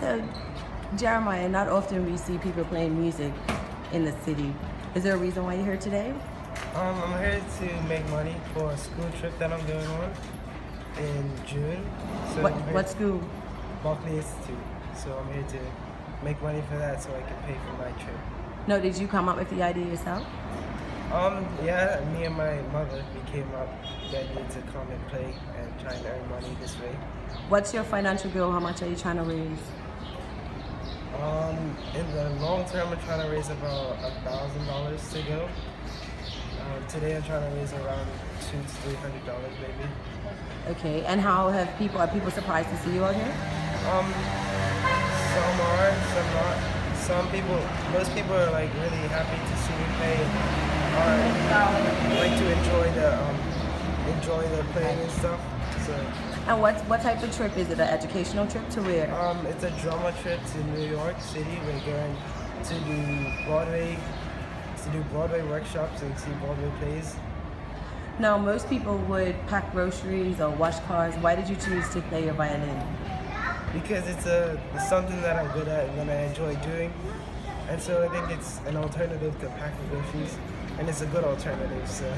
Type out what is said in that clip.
to Jeremiah, not often we see people playing music in the city. Is there a reason why you're here today? I'm here to make money for a school trip that I'm going on in June. So what school? Berkeley Institute. So I'm here to make money for that so I can pay for my trip. No, did you come up with the idea yourself? Yeah, me and my mother, we came up with the idea to come and play and try and earn money this way. What's your financial goal? How much are you trying to raise? In the long term, I'm trying to raise about $1,000 to go. Today, I'm trying to raise around $200 to $300, maybe. Okay, and are people surprised to see you out here? Some are, some not. Most people are like really happy to see me play. Like to enjoy the playing and stuff. So. And what type of trip is it? An educational trip to where? It's a drama trip to New York City. We're going to do Broadway workshops and see Broadway plays. Now, most people would pack groceries or wash cars. Why did you choose to play your violin? Because it's something that I'm good at and that I enjoy doing. And so I think it's an alternative to packing groceries. And it's a good alternative, so.